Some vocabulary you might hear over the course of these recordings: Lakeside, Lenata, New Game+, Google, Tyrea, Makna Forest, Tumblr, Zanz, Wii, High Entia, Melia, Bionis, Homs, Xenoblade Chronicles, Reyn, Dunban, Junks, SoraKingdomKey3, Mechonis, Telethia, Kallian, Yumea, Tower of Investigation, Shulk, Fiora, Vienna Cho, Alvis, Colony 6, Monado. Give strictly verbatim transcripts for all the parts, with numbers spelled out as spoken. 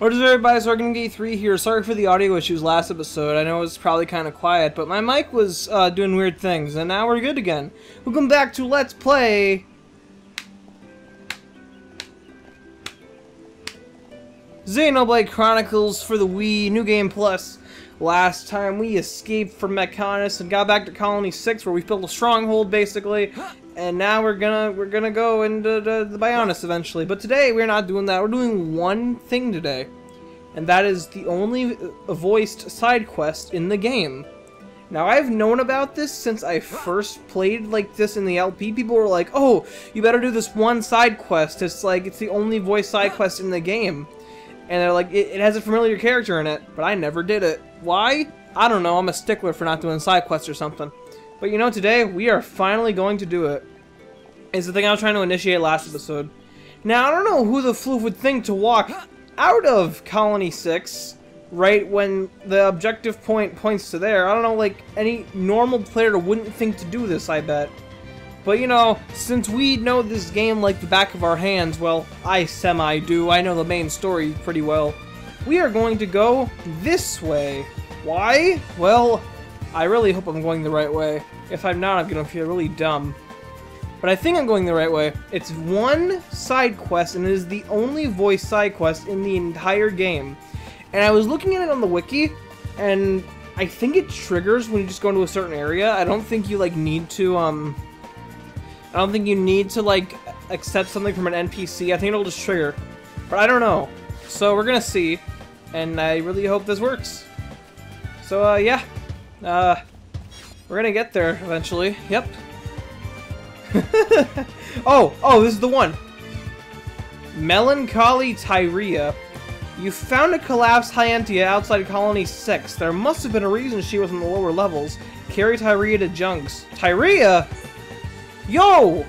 What is everybody, SoraKingdomKey three here. Sorry for the audio issues last episode. I know it was probably kind of quiet, but my mic was uh, doing weird things, and now we're good again. Welcome back to Let's Play Xenoblade Chronicles for the Wii, New Game Plus. Last time we escaped from Mechonis and got back to Colony six, where we built a stronghold, basically. And now we're gonna we're gonna go into the, the Bionis eventually. But today we're not doing that. We're doing one thing today, and that is the only voiced side quest in the game. Now, I've known about this since I first played like this in the L P. People were like, "Oh, you better do this one side quest. It's like it's the only voiced side quest in the game." And they're like, it, it has a familiar character in it, but I never did it. Why? I don't know, I'm a stickler for not doing side quests or something. But you know, today, we are finally going to do it. It's the thing I was trying to initiate last episode. Now, I don't know who the floof would think to walk out of Colony six, right when the objective point points to there. I don't know, like, any normal player wouldn't think to do this, I bet. But, you know, since we know this game like the back of our hands, well, I semi-do, I know the main story pretty well, we are going to go this way. Why? Well, I really hope I'm going the right way. If I'm not, I'm gonna feel really dumb. But I think I'm going the right way. It's one side quest, and it is the only voice side quest in the entire game. And I was looking at it on the wiki, and I think it triggers when you just go into a certain area. I don't think you, like, need to, um... I don't think you need to, like, accept something from an N P C. I think it'll just trigger. But I don't know. So we're gonna see. And I really hope this works. So, uh, yeah. Uh, we're gonna get there eventually. Yep. oh, oh, this is the one. Melancholy Tyrea. You found a collapsed High Entia outside Colony six. There must have been a reason she was in the lower levels. Carry Tyrea to Junks. Tyrea?! Yo!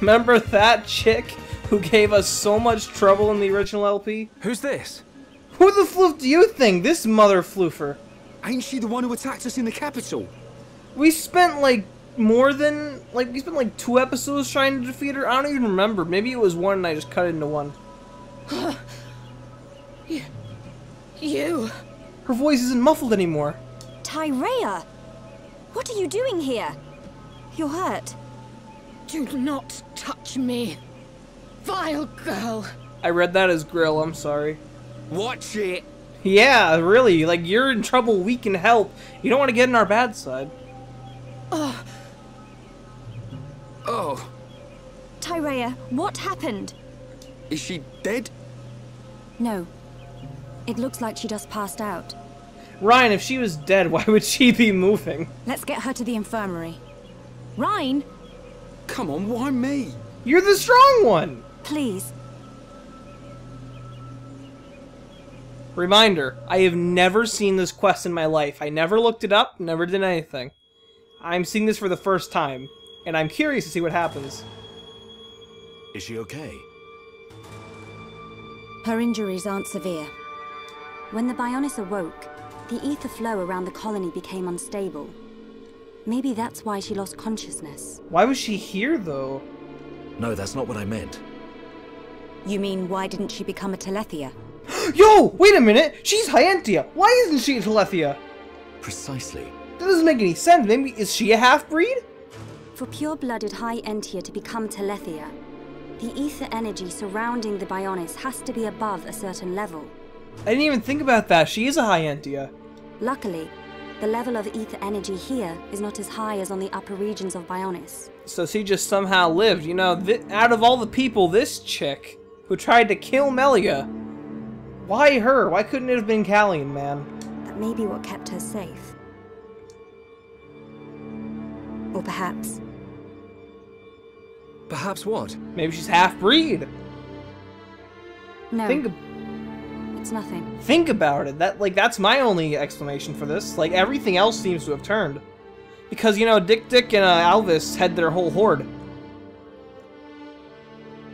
Remember that chick who gave us so much trouble in the original L P? Who's this? Who the floof do you think? This mother floofer. Ain't she the one who attacked us in the capital? We spent like more than like we spent like two episodes trying to defeat her. I don't even remember. Maybe it was one and I just cut it into one. you, you. Her voice isn't muffled anymore. Tyrea, what are you doing here? You're hurt. Do not touch me, vile girl. I read that as grill, I'm sorry. Watch it. Yeah, really, like, you're in trouble, we can help. You don't want to get in our bad side. Oh. Oh. Tyrea, what happened? Is she dead? No. It looks like she just passed out. Reyn, if she was dead, why would she be moving? Let's get her to the infirmary. Reyn? Come on, why me? You're the strong one! Please. Reminder, I have never seen this quest in my life. I never looked it up, never did anything. I'm seeing this for the first time, and I'm curious to see what happens. Is she okay? Her injuries aren't severe. When the Bionis awoke, the ether flow around the colony became unstable. Maybe that's why she lost consciousness. Why was she here, though? No, that's not what I meant. You mean, why didn't she become a Telethia? Yo! Wait a minute! She's High Entia! Why isn't she a Telethia? Precisely. That doesn't make any sense. Maybe, is she a half-breed? For pure-blooded High Entia to become Telethia, the ether energy surrounding the Bionis has to be above a certain level. I didn't even think about that. She is a High Entia. Luckily, the level of ether energy here is not as high as on the upper regions of Bionis. So she just somehow lived. You know, th out of all the people, this chick who tried to kill Melia, why her? Why couldn't it have been Kallian, man? That may be what kept her safe. Or perhaps... Perhaps what? Maybe she's half-breed! No. Think... It's nothing. Think about it. That, like, that's my only explanation for this. Like, everything else seems to have turned. Because, you know, Dick Dick and uh, Alvis had their whole horde.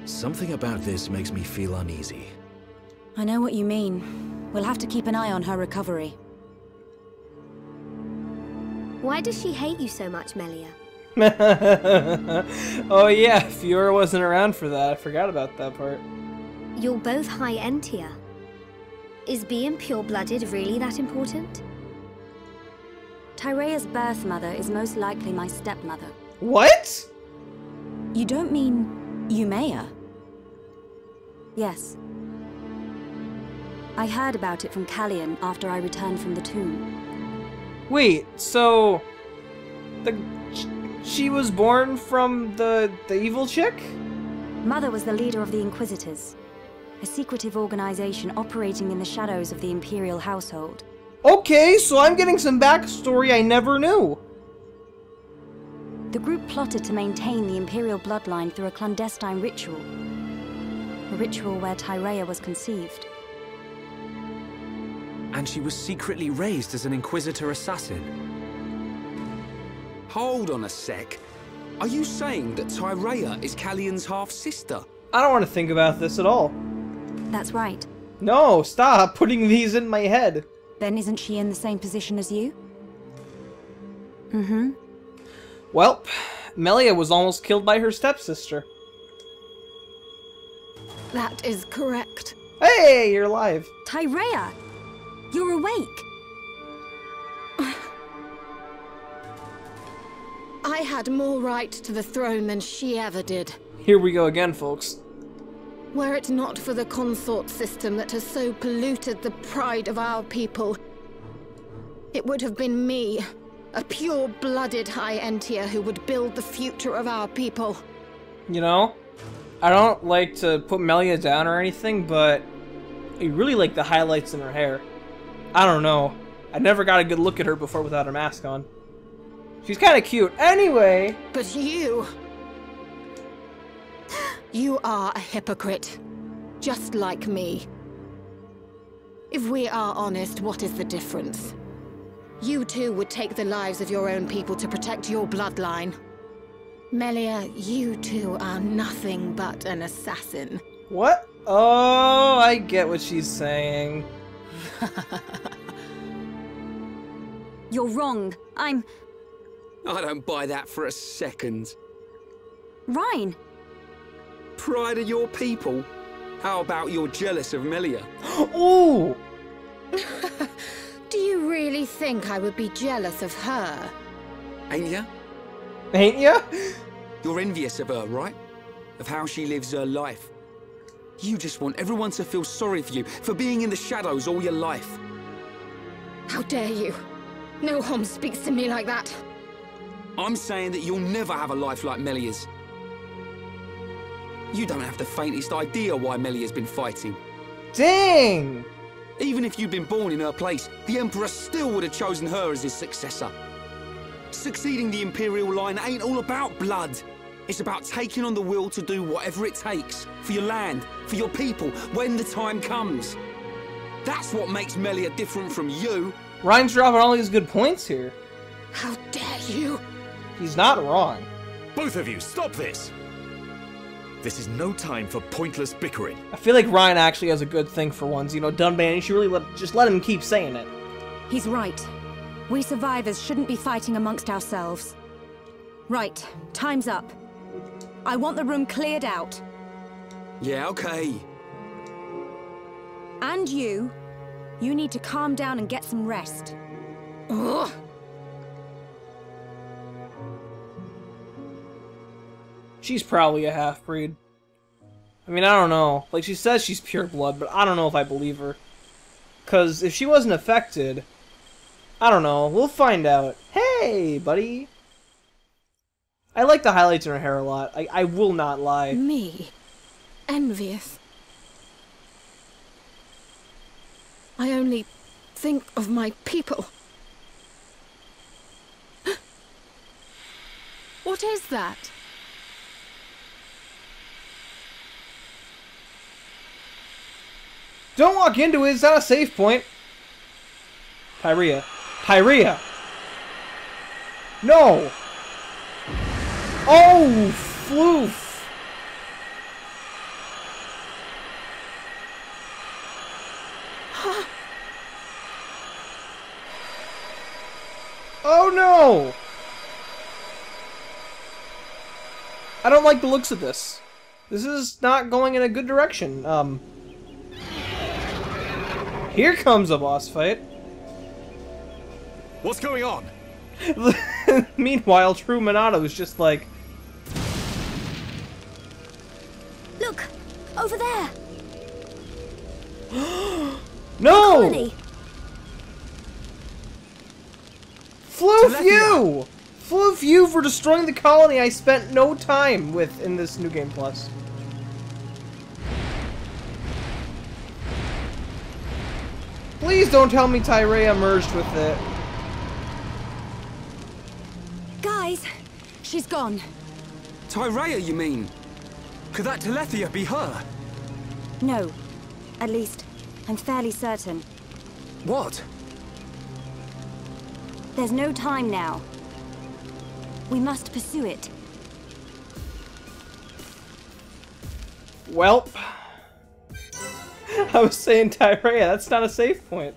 Something about this makes me feel uneasy. I know what you mean. We'll have to keep an eye on her recovery. Why does she hate you so much, Melia? Oh yeah, Fiora wasn't around for that. I forgot about that part. You're both High Entia. Is being pure-blooded really that important? Tyrea's birth mother is most likely my stepmother. What? You don't mean Yumea? Yes. I heard about it from Kallian after I returned from the tomb. Wait, so the she was born from the the evil chick? Mother was the leader of the Inquisitors, a secretive organization operating in the shadows of the Imperial household. Okay, so I'm getting some backstory I never knew. The group plotted to maintain the Imperial bloodline through a clandestine ritual, a ritual where Tyrea was conceived. And she was secretly raised as an Inquisitor assassin. Hold on a sec. Are you saying that Tyrea is Kallian's half-sister? I don't want to think about this at all. That's right. No, stop putting these in my head. Then isn't she in the same position as you? Mm-hmm. Well, Melia was almost killed by her stepsister. That is correct. Hey, you're alive. Tyrea! You're awake! I had more right to the throne than she ever did. Here we go again, folks. Were it not for the consort system that has so polluted the pride of our people, it would have been me, a pure-blooded High Entia, who would build the future of our people. You know, I don't like to put Melia down or anything, but I really like the highlights in her hair. I don't know. I never got a good look at her before without her mask on. She's kind of cute. Anyway... But you... You are a hypocrite. Just like me. If we are honest, what is the difference? You too would take the lives of your own people to protect your bloodline. Melia, you too are nothing but an assassin. What? Oh, I get what she's saying. You're wrong. I'm... I don't buy that for a second. Reyn! Pride of your people? How about you're jealous of Melia? Ooh! Do you really think I would be jealous of her? Ain't ya? Ain't ya? You're envious of her, right? Of how she lives her life. You just want everyone to feel sorry for you, for being in the shadows all your life. How dare you? No one speaks to me like that. I'm saying that you'll never have a life like Melia's. You don't have the faintest idea why Melia's been fighting. Dang! Even if you'd been born in her place, the Emperor still would have chosen her as his successor. Succeeding the Imperial line ain't all about blood. It's about taking on the will to do whatever it takes, for your land, for your people, when the time comes. That's what makes Melia different from you. Ryan's dropping all these good points here. How dare you! He's not wrong. Both of you, stop this! This is no time for pointless bickering. I feel like Reyn actually has a good thing for once. You know, Dunban, you should really let, just let him keep saying it. He's right. We survivors shouldn't be fighting amongst ourselves. Right, time's up. I want the room cleared out. Yeah, okay. And you, you need to calm down and get some rest. Ugh. She's probably a half-breed. I mean, I don't know. Like, she says she's pure blood, but I don't know if I believe her. Because if she wasn't affected, I don't know. We'll find out. Hey, buddy. I like the highlights in her hair a lot. I, I will not lie. Me? Envious. I only think of my people. What is that? Don't walk into it. It's not a safe point. Tyrea. Tyrea! No! Oh, floof! Huh. Oh no! I don't like the looks of this. This is not going in a good direction. Um. Here comes a boss fight. What's going on? Meanwhile, True Monado is just like, look over there. No! Floof you! Floof you for destroying the colony I spent no time with in this New Game Plus. Please don't tell me Tyrea merged with it. Guys, she's gone. Tyrea, you mean? Could that Telethia be her? No. At least, I'm fairly certain. What? There's no time now. We must pursue it. Welp. I was saying, Tyrea, that's not a safe point.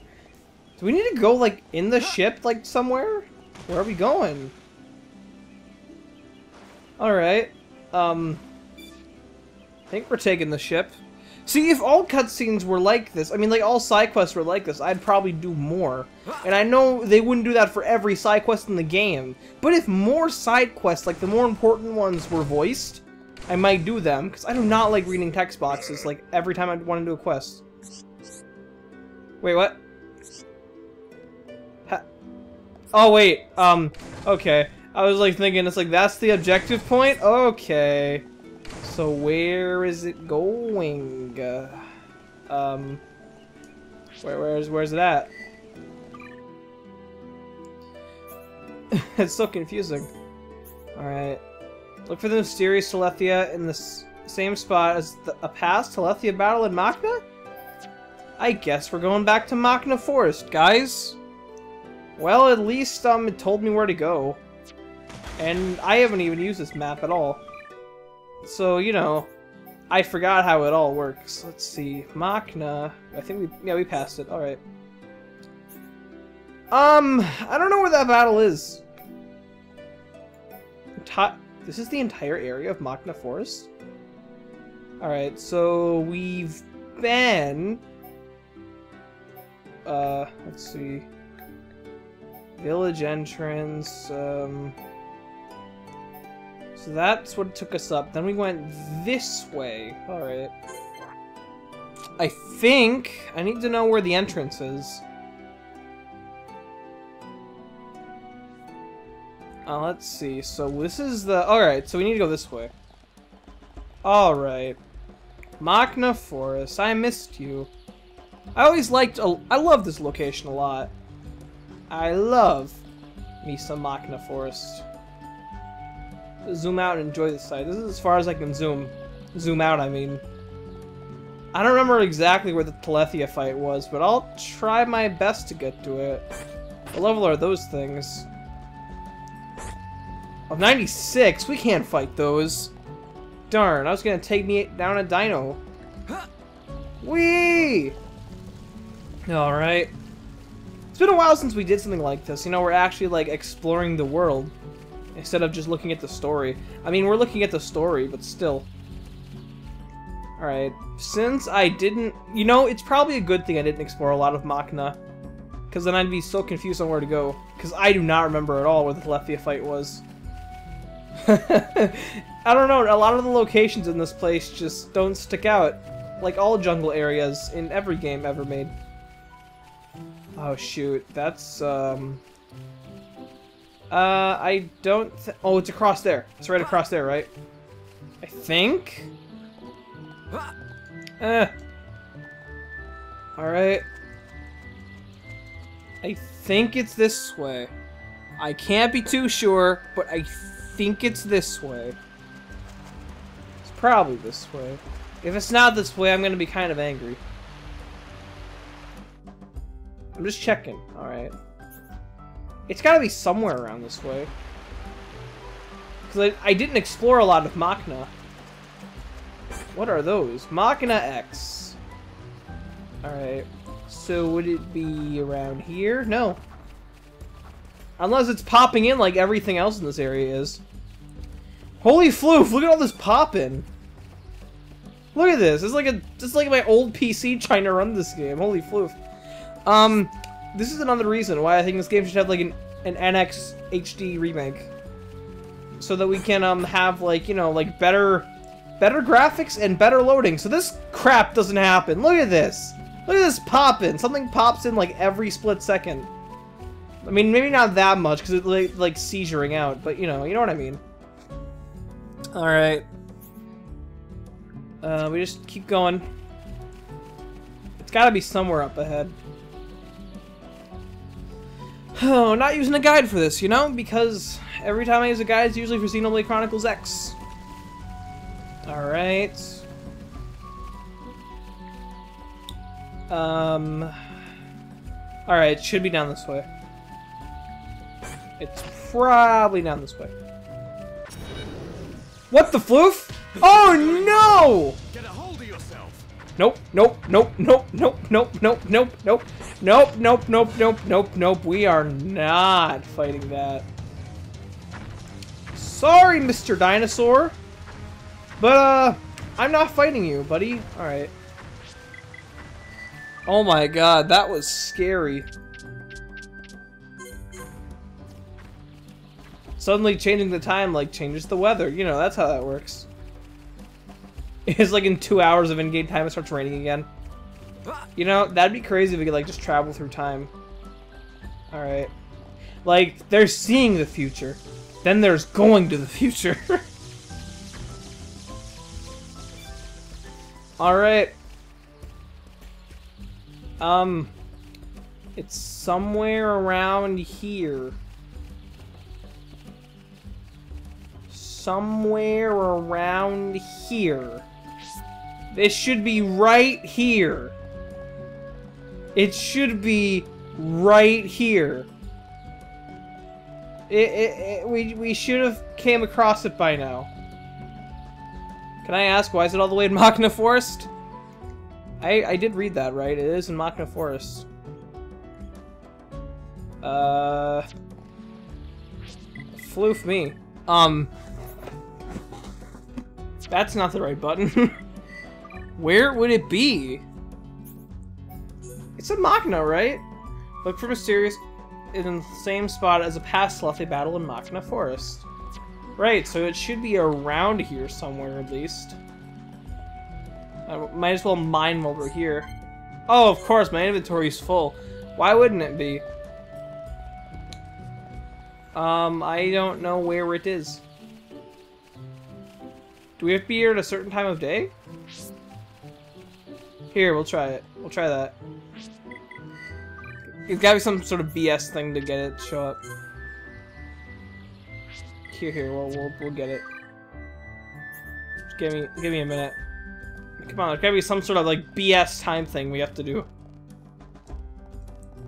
Do we need to go, like, in the ship, like, somewhere? Where are we going? Alright. Um... I think we're taking the ship. See, if all cutscenes were like this, I mean, like, all side quests were like this, I'd probably do more. And I know they wouldn't do that for every side quest in the game, but if more side quests, like the more important ones, were voiced, I might do them, because I do not like reading text boxes, like, every time I want to do a quest. Wait, what? Ha oh, wait, um, okay. I was, like, thinking, it's like, that's the objective point? Okay. So where is it going? Uh, um, where, where's, where's it at? It's so confusing. All right, look for the mysterious Telethia in the s same spot as the, a past Telethia battle in Makna. I guess we're going back to Makna Forest, guys. Well, at least um, it told me where to go, and I haven't even used this map at all. So, you know, I forgot how it all works. Let's see. Makna. I think we... Yeah, we passed it. Alright. Um, I don't know where that battle is. Ta this is the entire area of Makna Forest? Alright, so we've been... Uh, let's see. Village entrance, um... so that's what took us up. Then we went this way. Alright. I think I need to know where the entrance is. Uh, let's see. So this is the... Alright, so we need to go this way. Alright. Makna Forest. I missed you. I always liked... A... I love this location a lot. I love me some Makna Forest. Zoom out and enjoy the sight. This is as far as I can zoom. Zoom out, I mean. I don't remember exactly where the Telethia fight was, but I'll try my best to get to it. What level are those things? Oh, ninety-six? We can't fight those. Darn, I was gonna take me down a dino. Whee! Alright. It's been a while since we did something like this. You know, we're actually, like, exploring the world. Instead of just looking at the story. I mean, we're looking at the story, but still. Alright. Since I didn't... You know, it's probably a good thing I didn't explore a lot of Makna. Because then I'd be so confused on where to go. Because I do not remember at all where the Telethia fight was. I don't know. A lot of the locations in this place just don't stick out. Like all jungle areas in every game ever made. Oh, shoot. That's, um... Uh, I don't th- Oh, it's across there. It's right across there, right? I think? Eh. Alright. I think it's this way. I can't be too sure, but I think it's this way. It's probably this way. If it's not this way, I'm gonna be kind of angry. I'm just checking. Alright. It's gotta be somewhere around this way. Because I, I didn't explore a lot of Makna. What are those? Makna X. Alright. So would it be around here? No. Unless it's popping in like everything else in this area is. Holy floof! Look at all this popping! Look at this! It's like a, it's like my old P C trying to run this game. Holy floof. Um, this is another reason why I think this game should have like an an N X H D remake, so that we can um have like you know like better better graphics and better loading. So this crap doesn't happen. Look at this. Look at this popping. Something pops in like every split second. I mean, maybe not that much because it's like, like seizuring out, but you know, you know what I mean. All right. Uh, we just keep going. It's gotta be somewhere up ahead. Oh, not using a guide for this, you know? Because every time I use a guide, it's usually for Xenoblade Chronicles X. Alright. Um. Alright, it should be down this way. It's probably down this way. What the floof? Oh no! Get a hold of yourself. Nope, nope, nope, nope, nope, nope, nope, nope, nope, nope, nope, nope, nope, nope, nope. We are not fighting that. Sorry, Mister Dinosaur. But uh I'm not fighting you, buddy. Alright. Oh my god, that was scary. Suddenly changing the time like changes the weather, you know, that's how that works. It's like in two hours of in-game time, it starts raining again. You know, that'd be crazy if we could, like, just travel through time. Alright. Like, they're seeing the future. Then there's going to the future. Alright. Um. It's somewhere around here. Somewhere around here. This should be right here. It should be right here. It, it, it, we, we should have came across it by now. Can I ask, why is it all the way in Makna Forest? I, I did read that, right? It is in Makna Forest. Uh... Floof me. Um... That's not the right button. Where would it be? It's in Makna, right? Look for Mysterious in the same spot as a past Telethia battle in Makna Forest. Right, so it should be around here somewhere, at least. I might as well mine while we're here. Oh, of course, my inventory's full. Why wouldn't it be? Um, I don't know where it is. Do we have to be here at a certain time of day? Here, we'll try it. We'll try that. It's gotta be some sort of B S thing to get it to show up. Here, here, we'll, we'll, we'll get it. Just give me, give me a minute. Come on, there's gotta be some sort of, like, B S time thing we have to do.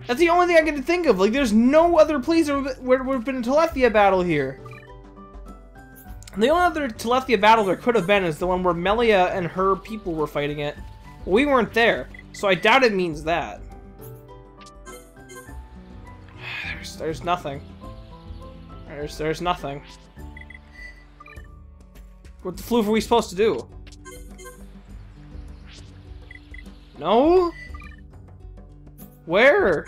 That's the only thing I can think of. Like, there's no other place where we've been a Telethia battle here. The only other Telethia battle there could have been is the one where Melia and her people were fighting it. We weren't there, so I doubt it means that. There's, there's nothing. There's, there's nothing. What the floof are we supposed to do? No? Where?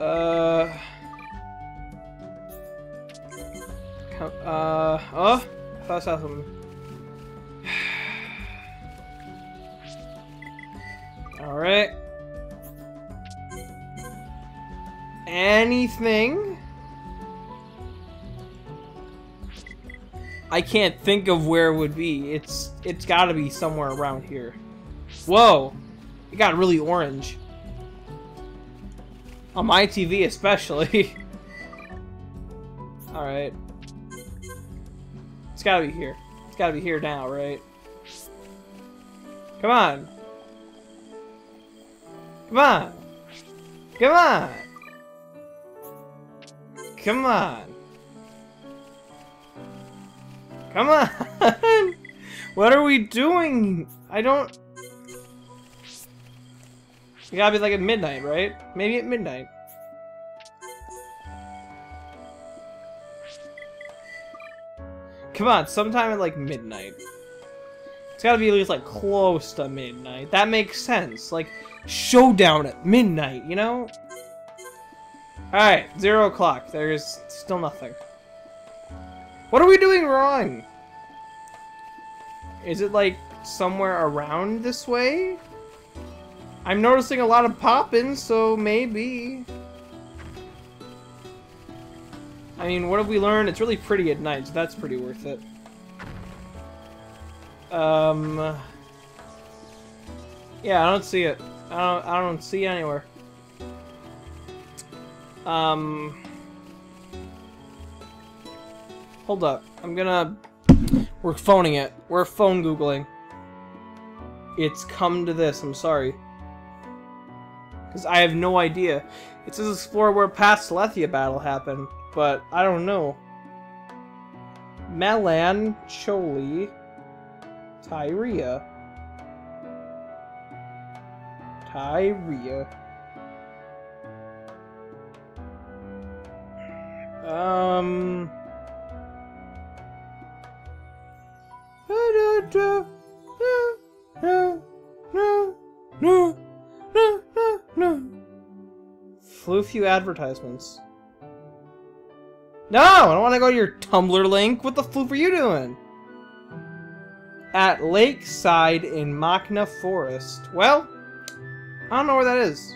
Uh... Uh, oh? I thought I saw something. Alright. Anything? I can't think of where it would be. It's it's gotta be somewhere around here. Whoa! It got really orange. On my T V especially. Alright. It's gotta be here. It's gotta be here now, right? Come on! Come on! Come on! Come on! Come on! What are we doing? I don't... You gotta be like at midnight, right? Maybe at midnight. Come on, sometime at like midnight. It's gotta be at least, like, close to midnight. That makes sense. Like, showdown at midnight, you know? Alright, zero o'clock. There's still nothing. What are we doing wrong? Is it, like, somewhere around this way? I'm noticing a lot of popping, so maybe. I mean, what have we learned? It's really pretty at night, so that's pretty worth it. Um... Yeah, I don't see it. I don't, I don't see it anywhere. Um... Hold up. I'm gonna... We're phoning it. We're phone Googling. It's come to this. I'm sorry. Because I have no idea. It says explore where past Telethia battle happened, but I don't know. Melan, Choli... Tyrea. Tyrea. Um. No, no, no, no, no, no, no. Flew few advertisements. No, I don't want to go to your Tumblr link. What the floof are you doing? At Lakeside in Makna Forest. Well, I don't know where that is.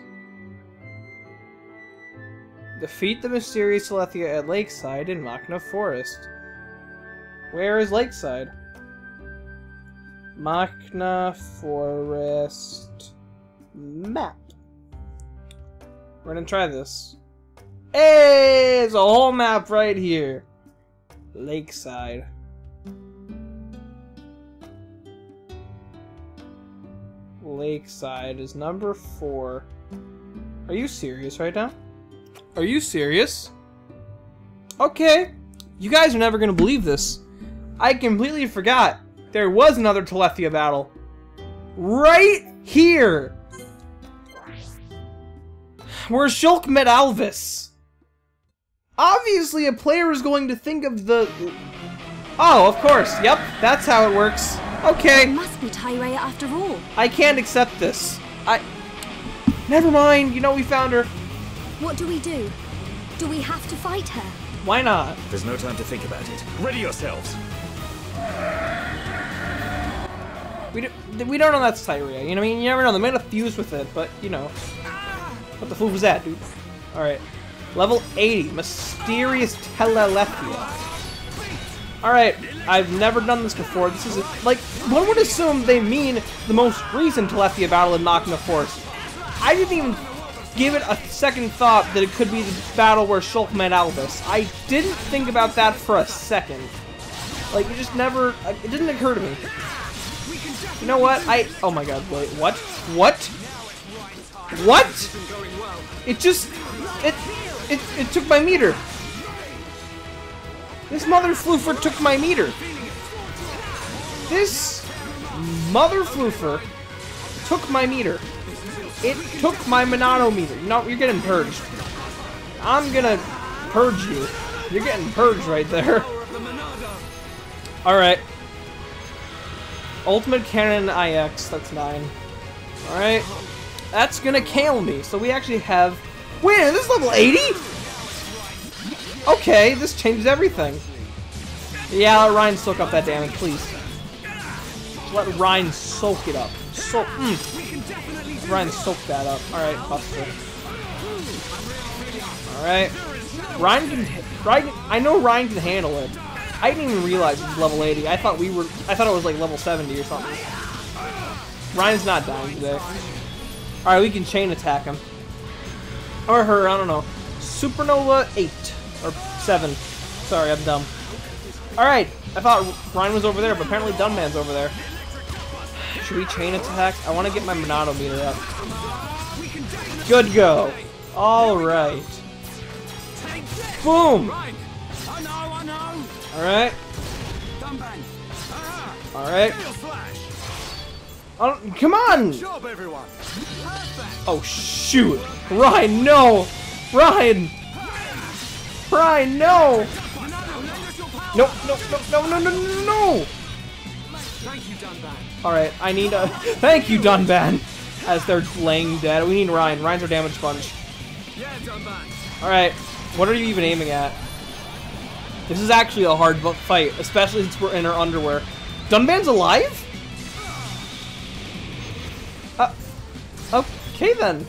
Defeat the mysterious Telethia at Lakeside in Makna Forest. Where is Lakeside? Makna Forest map. We're gonna try this. Hey, there's a whole map right here. Lakeside. Lakeside is number four. Are you serious right now? Are you serious? Okay. You guys are never gonna believe this. I completely forgot there was another Telethia battle. Right here! Where Shulk met Alvis. Obviously a player is going to think of the... Oh, of course. Yep, that's how it works. Okay. It must be Tyrea after all. I can't accept this. I... Never mind. You know we found her. What do we do? Do we have to fight her? Why not? There's no time to think about it. Ready yourselves. We, do, we don't know that's Tyrea. You know what I mean? You never know. They might have fused with it, but, you know. Ah! What the fuck was that, dude? Alright. Level eighty. Mysterious Telethia. Alright, I've never done this before. This is a, like, one would assume they mean the most recent Telethia battle in Makna Forest. I didn't even give it a second thought that it could be the battle where Shulk met Alvis. I didn't think about that for a second. Like, it just never, it didn't occur to me. You know what? I, oh my god, wait, what? What? What? It just, it, it, it took my meter. This mother floofer took my meter. This mother floofer took my meter. It took my Monado meter. No, you're getting purged. I'm gonna purge you. You're getting purged right there. Alright. Ultimate Cannon I X, that's nine. Alright. That's gonna kill me. So we actually have... Wait, this is level eighty? Okay, this changes everything. Yeah, let Reyn soak up that damage, please. Let Reyn soak it up. So mm. Reyn soak that up. Alright, Buster. Alright. Reyn can... Reyn, I know Reyn can handle it. I didn't even realize it was level eighty. I thought we were... I thought it was like level seventy or something. Ryan's not dying today. Alright, we can chain attack him. Or her, I don't know. Supernova eight. Or seven. Sorry, I'm dumb. Alright, I thought Reyn was over there, but apparently Dunban's over there. Should we chain attack? I want to get my Monado meter up. Good go. Alright. Boom! Alright. Alright. Oh, come on! Oh, shoot! Reyn, no! Reyn! Reyn, no! No, no, no, no, no, no, no, no! Thank you, Dunban. Alright, I need a... Thank you, Dunban! As they're laying dead. We need Reyn. Reyn's our damage punch. Yeah, Dunban. Alright, what are you even aiming at? This is actually a hard fight, especially since we're in our underwear. Dunban's alive? Uh, okay then.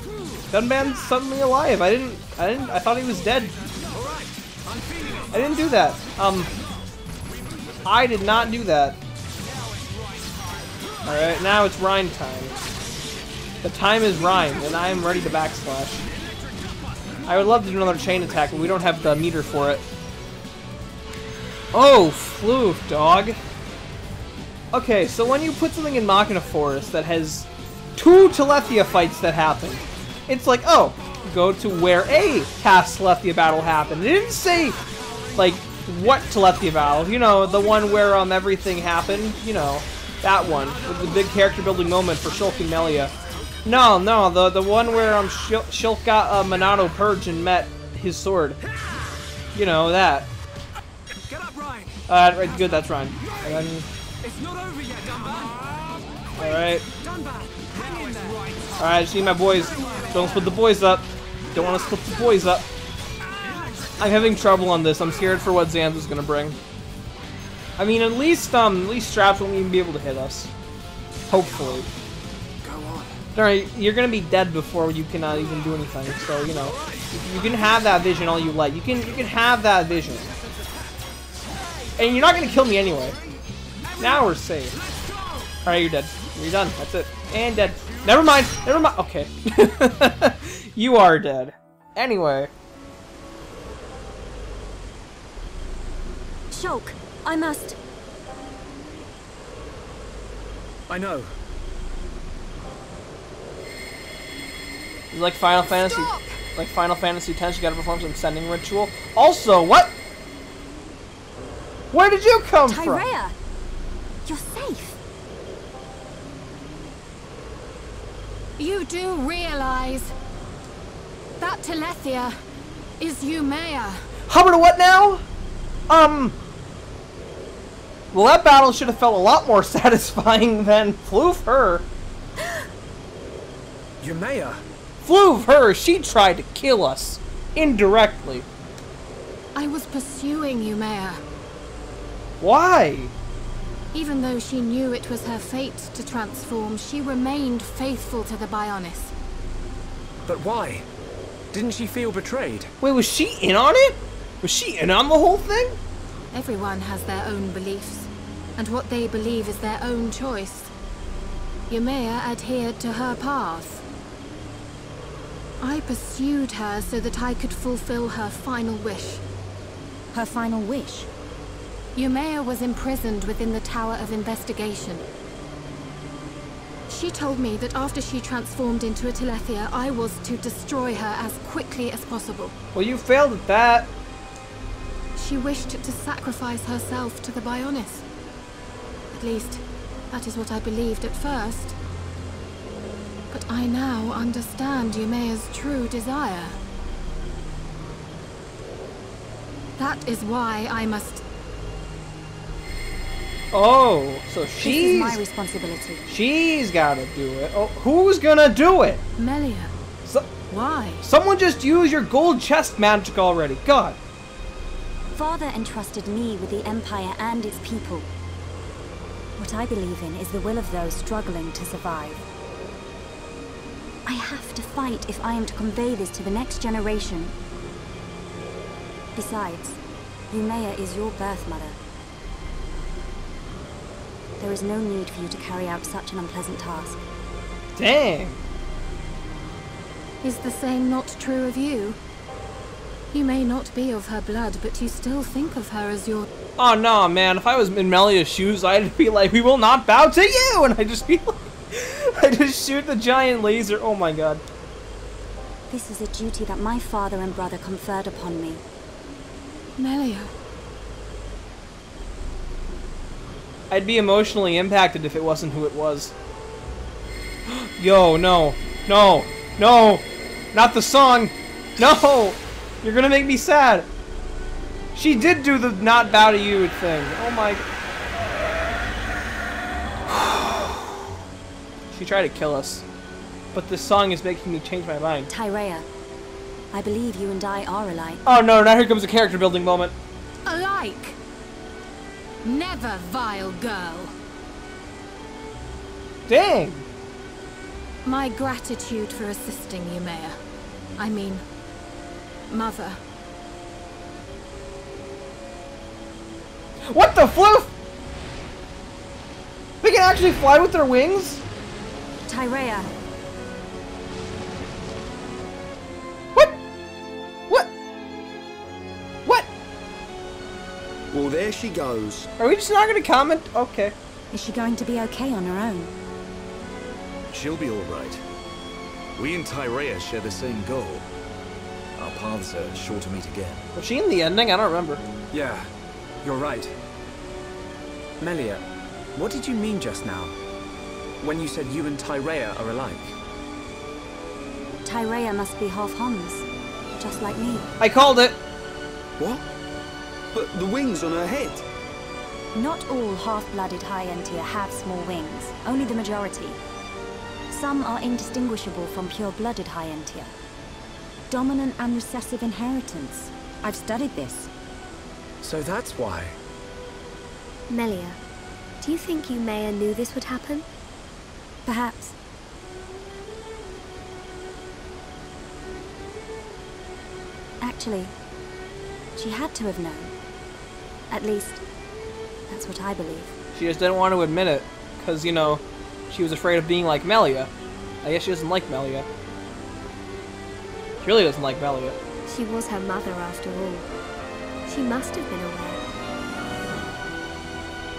Dunban's suddenly alive. I didn't... I didn't... I thought he was dead. I didn't do that. Um... I did not do that. Alright, now it's Reyn time. The time is Reyn, and I am ready to backslash. I would love to do another chain attack, but we don't have the meter for it. Oh, floof, dog. Okay, so when you put something in Makna Forest that has two Telethia fights that happen, it's like, oh, go to where a past Telethia battle happened. It didn't say, like, what Telethia battle. You know, the one where um everything happened, you know. That one, with the big character building moment for Shulk and Melia. No, no, the the one where um Shul Shulk got a uh, Monado purge and met his sword. You know that. Get up, Reyn. Uh, right, good, that's Reyn. Um, it's not over yet, Dunban. All right. All right, I just need my boys. Don't split the boys up. Don't want to split the boys up. I'm having trouble on this. I'm scared for what Zanz is gonna bring. I mean, at least, um, at least Straps won't even be able to hit us. Hopefully. Go on. Alright, you're gonna be dead before you cannot even do anything, so, you know. You can have that vision all you like. You can, you can have that vision. And you're not gonna kill me anyway. Now we're safe. Alright, you're dead. You're done. That's it. And dead. Never mind. Never mind. Okay. You are dead. Anyway. Shulk. I must. I know. Like Final Fantasy, Stop! like Final Fantasy X, you gotta perform some sending ritual. Also, what? Where did you come Tyrea, from? Tyrea, you're safe. You do realize that Telethia is Yumea. Hubbard, what now? Um. Well, that battle should have felt a lot more satisfying than floof her. Yumea. Floof her. She tried to kill us. Indirectly. I was pursuing Yumea. Why? Even though she knew it was her fate to transform, she remained faithful to the Bionis. But why? Didn't she feel betrayed? Wait, was she in on it? Was she in on the whole thing? Everyone has their own beliefs, and what they believe is their own choice. Yumea adhered to her path. I pursued her so that I could fulfill her final wish. Her final wish? Yumea was imprisoned within the Tower of Investigation. She told me that after she transformed into a Telethia, I was to destroy her as quickly as possible. Well, you failed at that. She wished to sacrifice herself to the Bionis. At least, that is what I believed at first. But I now understand Yumea's true desire. That is why I must... Oh, so she's... This is my responsibility. She's gotta do it. Oh, who's gonna do it? Melia. So... Why? Someone just use your gold chest magic already. God. Father entrusted me with the Empire and its people. What I believe in is the will of those struggling to survive. I have to fight if I am to convey this to the next generation. Besides, Yumea is your birth mother. There is no need for you to carry out such an unpleasant task. Dang! Is the same not true of you? You may not be of her blood, but you still think of her as your... Oh, no, man. If I was in Melia's shoes, I'd be like, we will not bow to you! And I'd just be like... I'd just shoot the giant laser. Oh, my God. This is a duty that my father and brother conferred upon me. Melia. I'd be emotionally impacted if it wasn't who it was. Yo, no. No. No. Not the song. No! You're gonna make me sad. She did do the not bow to you thing. Oh my. She tried to kill us. But this song is making me change my mind. Tyrea, I believe you and I are alike. Oh no, now here comes a character building moment. Alike? Never, vile girl. Dang. My gratitude for assisting Yumea. I mean, mother. What the floof? They can actually fly with their wings? Tyrea. What? What? What? Well, there she goes. Are we just not going to comment? Okay. Is she going to be okay on her own? She'll be all right. We and Tyrea share the same goal. Our paths are sure to meet again. Was she in the ending? I don't remember. Yeah, you're right. Melia, what did you mean just now? When you said you and Tyrea are alike? Tyrea must be half Homs, just like me. I called it! What? But the wings on her head! Not all half-blooded High Entia have small wings, only the majority. Some are indistinguishable from pure-blooded High Entia. Dominant and recessive inheritance. I've studied this. So that's why. Melia, do you think Yumea knew this would happen? Perhaps. Actually, she had to have known. At least, that's what I believe. She just didn't want to admit it, because, you know, she was afraid of being like Melia. I guess she doesn't like Melia. She really doesn't like Melia. She was her mother after all. She must have been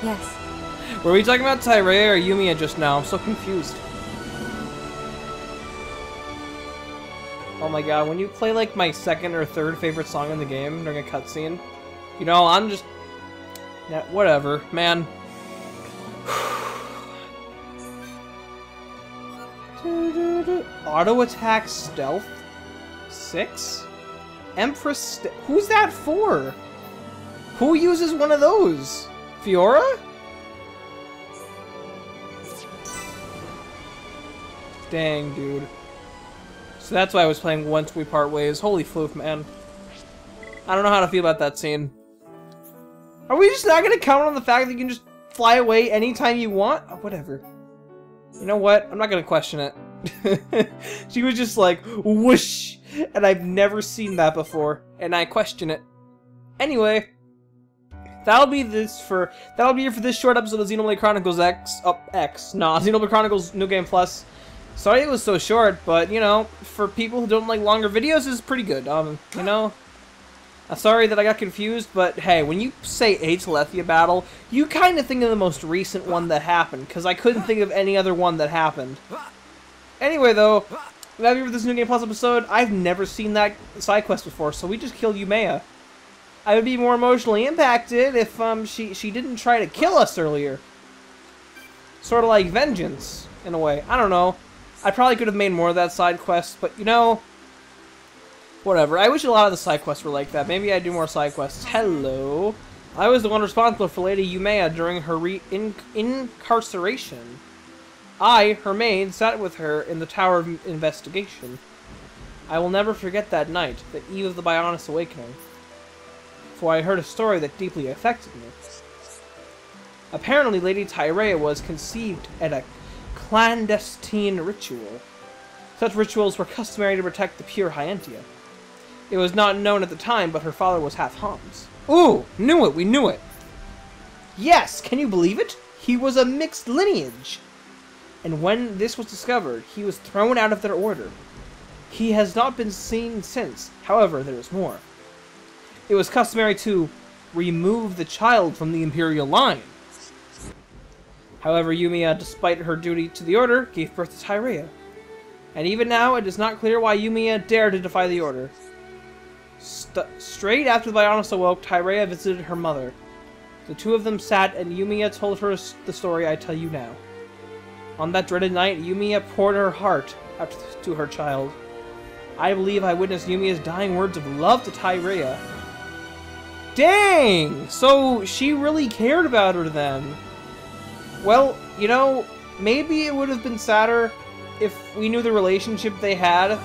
aware. Yes. Were we talking about Tyrea or Yumea just now? I'm so confused. Oh my god, when you play like my second or third favorite song in the game during a cutscene, you know, I'm just... Yeah, whatever, man. Auto attack stealth six? Empress st who's that for? Who uses one of those? Fiora? Dang, dude. So that's why I was playing Once We Part Ways. Holy floof, man. I don't know how to feel about that scene. Are we just not gonna count on the fact that you can just fly away anytime you want? Oh, whatever. You know what? I'm not gonna question it. She was just like, whoosh! And I've never seen that before, and I question it. Anyway, that'll be this for that'll be it for this short episode of Xenoblade Chronicles X. Up oh, X. Nah, Xenoblade Chronicles New Game Plus. Sorry it was so short, but you know, for people who don't like longer videos, it's pretty good. Um, you know, I'm sorry that I got confused, but hey, when you say a Telethia battle, you kind of think of the most recent one that happened, because I couldn't think of any other one that happened. Anyway, though, that'll be for this New Game Plus episode. I've never seen that side quest before, so we just killed Yumea. I would be more emotionally impacted if um she, she didn't try to kill us earlier. Sort of like vengeance, in a way. I don't know. I probably could have made more of that side quest, but you know, whatever. I wish a lot of the side quests were like that. Maybe I do more side quests. Hello. I was the one responsible for Lady Yumea during her re in incarceration. I, her maid, sat with her in the Tower of Investigation. I will never forget that night, the eve of the Bionis awakening, for I heard a story that deeply affected me. Apparently, Lady Tyrea was conceived at a clandestine ritual. Such rituals were customary to protect the pure High Entia. It was not known at the time, but her father was half Homs. Ooh! Knew it! We knew it! Yes! Can you believe it? He was a mixed lineage! And when this was discovered, he was thrown out of their order. He has not been seen since. However, there is more. It was customary to remove the child from the imperial line. However, Yumea, despite her duty to the order, gave birth to Tyrea. And even now, it is not clear why Yumea dared to defy the order. St straight after the Bionis awoke, Tyrea visited her mother. The two of them sat, and Yumea told her the story I tell you now. On that dreaded night, Yumea poured her heart out to her child. I believe I witnessed Yumea's dying words of love to Tyrea. Dang! So she really cared about her then. Well, you know, Maybe it would have been sadder if we knew the relationship they had.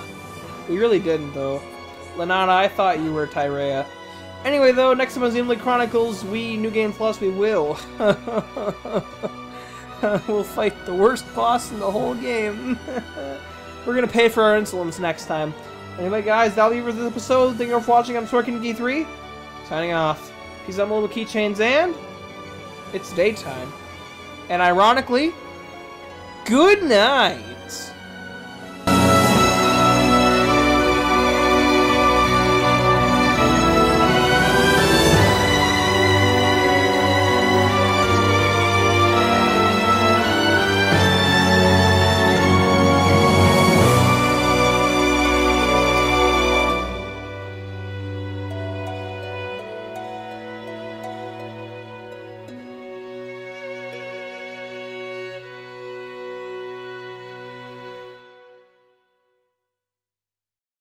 We really didn't, though. Lenata, I thought you were Tyrea. Anyway, though, next time on Xenoblade Chronicles, we, New Game Plus, we will. We'll fight the worst boss in the whole game. We're gonna pay for our insolence next time. Anyway, guys, that'll be it for this episode. Thank you all for watching. I'm SoraKingdomKey three, signing off. Peace out, my little keychains, and it's daytime. And ironically, good night.